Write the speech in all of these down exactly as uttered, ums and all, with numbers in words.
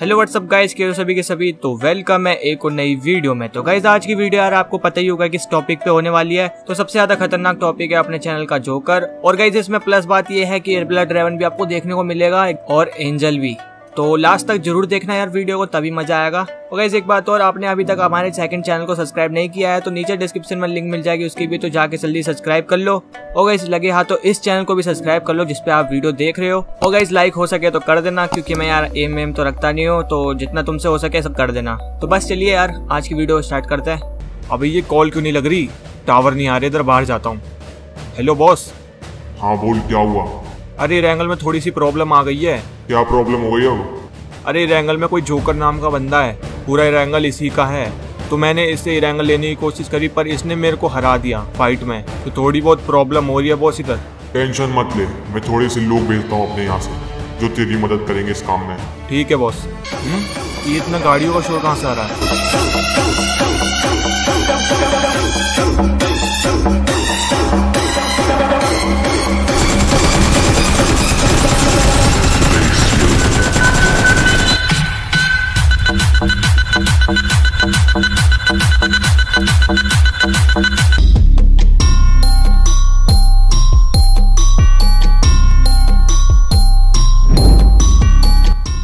Hello what's up guys, के सभी के सभी तो वेलकम है एक और नई वीडियो में। तो गाइस आज की वीडियो यार आपको पता ही होगा किस टॉपिक पे होने वाली है। तो सबसे ज्यादा खतरनाक टॉपिक है अपने चैनल का जोकर। और गाइस इसमें प्लस बात ये है कि एयरब्लड रेवन भी आपको देखने को मिलेगा और एंजल भी। तो लास्ट तक जरूर देखना यार वीडियो को, तभी मजा आएगा। और गाइस एक बात और, आपने अभी तक हमारे सेकंड चैनल को सब्सक्राइब नहीं किया है तो नीचे डिस्क्रिप्शन में लिंक मिल जाएगी उसकी भी, तो जाके जल्दी सब्सक्राइब कर लो। और गाइस लगे हाथ तो इस चैनल को भी सब्सक्राइब कर लो जिसपे आप वीडियो देख रहे हो। और गाइस लाइक हो सके तो कर देना, क्योंकि मैं यार एम एम तो रखता नहीं हूँ, तो जितना तुमसे हो सके सब कर देना। तो बस चलिए यार आज की वीडियो स्टार्ट करते हैं। अभी ये कॉल क्यों नहीं लग रही, टावर नहीं आ रही, इधर बाहर जाता हूँ। Hello boss. हाँ बोल, क्या हुआ? अरे रैंगल में थोड़ी सी प्रॉब्लम आ गई है। क्या प्रॉब्लम हो गई हो? अरे रैंगल में कोई जोकर नाम का बंदा है, पूरा रैंगल इसी का है। तो मैंने इससे रैंगल लेने की कोशिश करी पर इसने मेरे को हरा दिया फाइट में, तो थोड़ी बहुत प्रॉब्लम हो रही है बॉस इधर। टेंशन मत ले, मैं थोड़े से लोग भेजता हूँ अपने यहाँ से जो तेरी मदद करेंगे इस काम में। ठीक है बॉस। ये इतना गाड़ियों का शोर कहाँ से आ रहा है?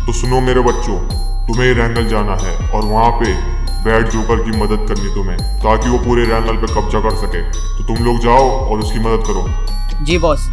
तो सुनो मेरे बच्चों, तुम्हें रैंगल जाना है और वहाँ पे बैड जोकर की मदद करनी तुम्हें, ताकि वो पूरे रैंगल पे कब्जा कर सके। तो तुम लोग जाओ और उसकी मदद करो। जी बॉस।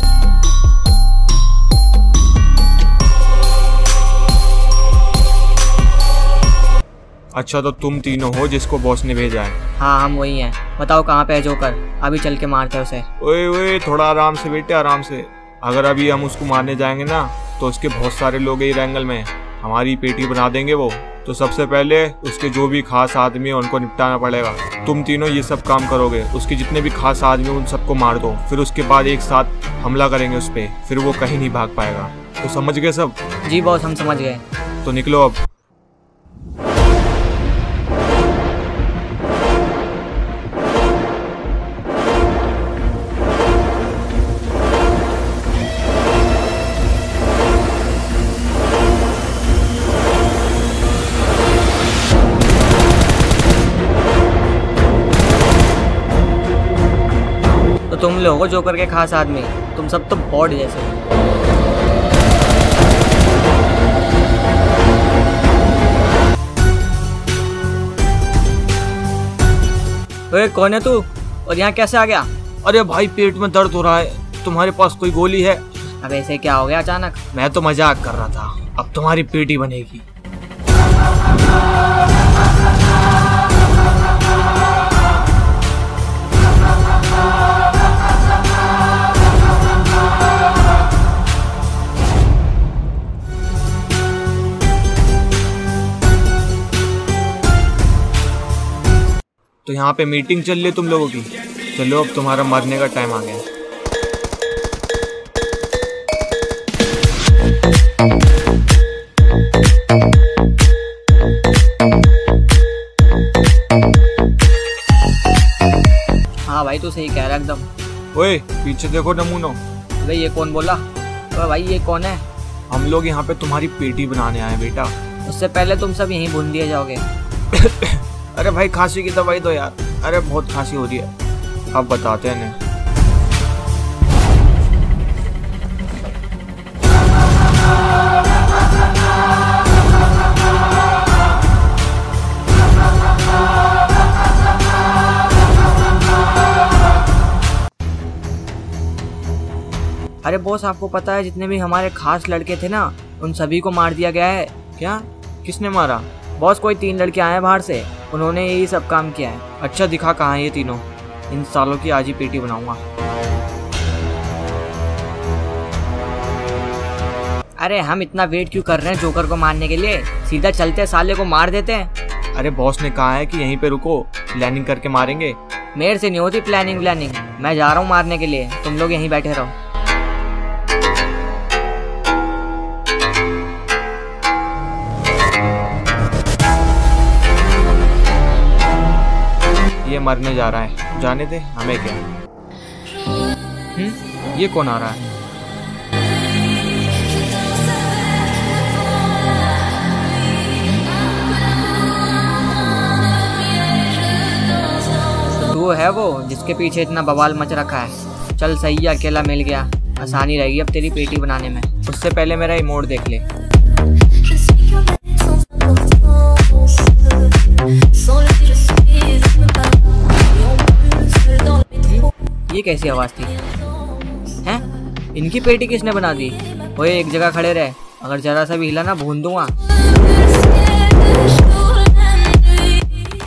अच्छा तो तुम तीनों हो जिसको बॉस ने भेजा है? हाँ हम वही हैं। बताओ कहाँ पे है जोकर, अभी चल के मारते हैं उसे। ओए ओए थोड़ा आराम से बेटे, आराम से। अगर अभी हम उसको मारने जाएंगे ना तो उसके बहुत सारे लोग हैं रैंगल में, हमारी पेटी बना देंगे वो। तो सबसे पहले उसके जो भी खास आदमी है उनको निपटाना पड़ेगा। तुम तीनों ये सब काम करोगे, उसके जितने भी खास आदमी उन सबको मार दो, फिर उसके बाद एक साथ हमला करेंगे उस पर, फिर वो कहीं नहीं भाग पाएगा। तो समझ गए सब? जी बॉस हम समझ गए। तो निकलो अब। तुम लोगों जोकर के खास आदमी, तुम सब तो बॉड जैसे। अरे कौन है तू और यहाँ कैसे आ गया? अरे भाई पेट में दर्द हो रहा है, तुम्हारे पास कोई गोली है? अब ऐसे क्या हो गया अचानक? मैं तो मजाक कर रहा था, अब तुम्हारी पेटी बनेगी। तो यहाँ पे मीटिंग चल रही है तुम लोगों की। चलो अब तुम्हारा मरने का टाइम आ गया। हाँ भाई तू सही कह रहा एकदम। ओए पीछे देखो नमूनो। भाई ये कौन बोला? तो भाई ये कौन है? हम लोग यहाँ पे तुम्हारी पेटी बनाने आए बेटा। उससे पहले तुम सब यहीं भून दिए जाओगे। अरे भाई खांसी की दवाई दो यार, अरे बहुत खांसी हो रही है। अब बताते हैं। अरे बॉस आपको पता है जितने भी हमारे खास लड़के थे ना उन सभी को मार दिया गया है। क्या? किसने मारा? बॉस कोई तीन लड़के आए हैं बाहर से, उन्होंने यही सब काम किया है। अच्छा दिखा कहाँ है ये तीनों, इन सालों की आज ही पेटी बनाऊंगा। अरे हम इतना वेट क्यों कर रहे हैं जोकर को मारने के लिए, सीधा चलते साले को मार देते हैं। अरे बॉस ने कहा है कि यहीं पे रुको, प्लानिंग करके मारेंगे। मेरे से नहीं होती प्लानिंग व्लानिंग, मैं जा रहा हूँ मारने के लिए, तुम लोग यहीं बैठे रहो। ये मरने जा रहा है, जाने दे हमें क्या। हम्म ये कौन आ रहा है? है वो जिसके पीछे इतना बवाल मच रखा है। चल सही है, अकेला मिल गया, आसानी रहेगी अब तेरी पेटी बनाने में। उससे पहले मेरा इमोट देख ले। ये कैसी आवाज़ थी? हैं? इनकी पेटी किसने बना दी? ओए एक जगह खड़े रहे, अगर जरा सा भी हिला ना भून दूंगा।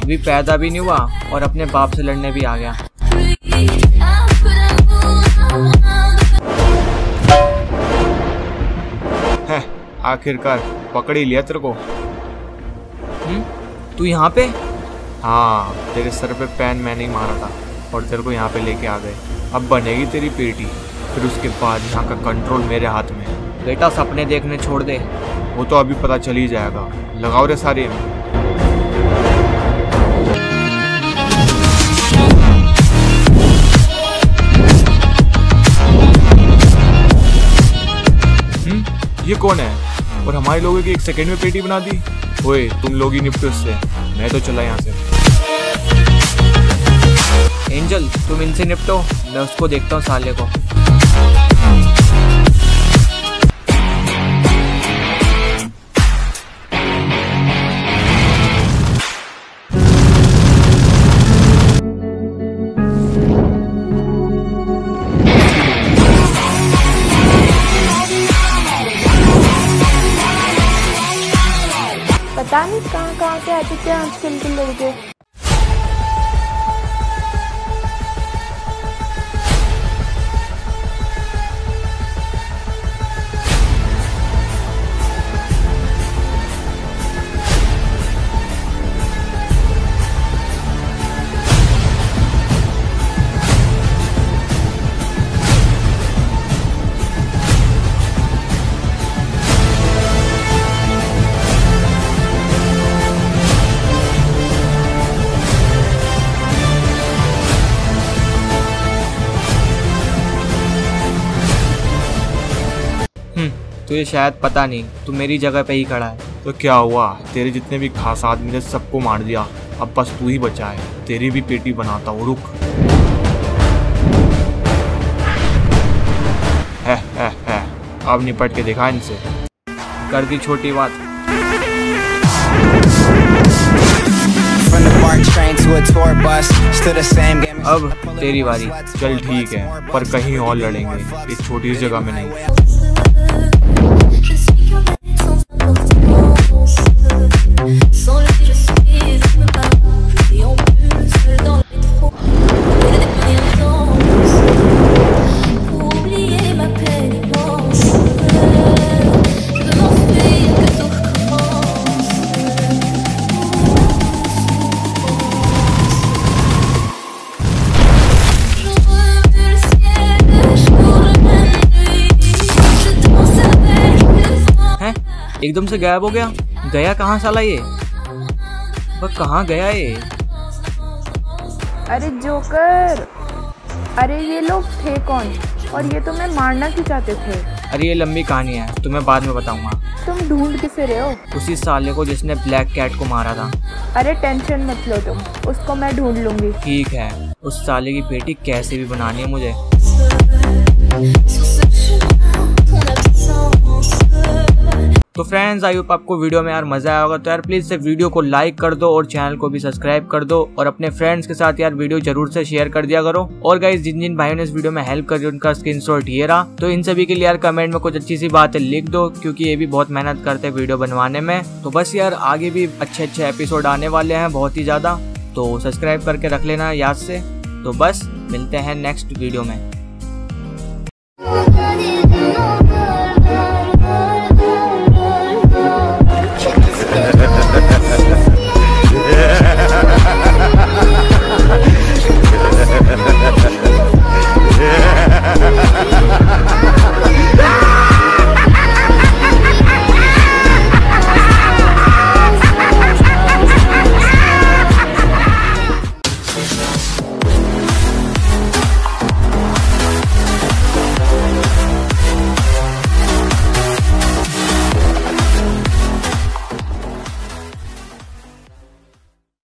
अभी पैदा भी नहीं हुआ और अपने बाप से लड़ने भी आ गया। है, आखिरकार पकड़ी लिया तेरे को। तू यहाँ पे? हाँ, तेरे सर पे पैन मैंने ही मारा था और तेरे को यहाँ पे लेके आ गए। अब बनेगी तेरी पेटी, फिर उसके बाद यहाँ का कंट्रोल मेरे हाथ में है। बेटा सपने देखने छोड़ दे। वो तो अभी पता चल ही जाएगा। लगाओ रे सारे। हम्म, ये कौन है? और हमारे लोगों की एक सेकंड में पेटी बना दी। ओए तुम लोग ही निपटो इससे, मैं तो चला यहाँ से। एंजल तुम इनसे निपटो, मैं उसको देखता हूँ साले को। पता नहीं कहाँ कहाँ से आते थे आजकल के लड़के। तुझे शायद पता नहीं, तू मेरी जगह पे ही खड़ा है। तो क्या हुआ, तेरे जितने भी खास आदमी थे सबको मार दिया, अब बस तू ही बचा है। तेरी भी पेटी बनाता हूँ, रुक। है, है, है। अब निपट के दिखा इनसे। कर दी छोटी बात। अब तेरी बारी। चल ठीक है, पर कहीं और लड़ेंगे, इस छोटी सी जगह में नहीं। एकदम से गायब हो गया। गया कहाँ साला ये? पर कहाँ गया ये? अरे जोकर, अरे ये लोग थे कौन और ये तुम्हें मारना क्यों चाहते थे? अरे ये लंबी कहानी है, तुम्हें बाद में बताऊंगा। तुम ढूंढ किसे रहे हो? उसी साले को जिसने ब्लैक कैट को मारा था। अरे टेंशन मत लो तुम, उसको मैं ढूंढ लूंगी। ठीक है, उस साले की बेटी कैसे भी बनानी है मुझे। तो फ्रेंड्स आई होप आपको वीडियो में यार मजा आया होगा। तो यार प्लीज़ से वीडियो को लाइक कर दो और चैनल को भी सब्सक्राइब कर दो और अपने फ्रेंड्स के साथ यार वीडियो जरूर से शेयर कर दिया करो। और गाइज जिन जिन भाइयों ने इस वीडियो में हेल्प करी उनका स्क्रीनशॉट ये रहा। तो इन सभी के लिए यार कमेंट में कुछ अच्छी सी बातें लिख दो, क्योंकि ये भी बहुत मेहनत करते हैं वीडियो बनवाने में। तो बस यार आगे भी अच्छे अच्छे एपिसोड आने वाले हैं बहुत ही ज़्यादा, तो सब्सक्राइब करके रख लेना याद से। तो बस मिलते हैं नेक्स्ट वीडियो में।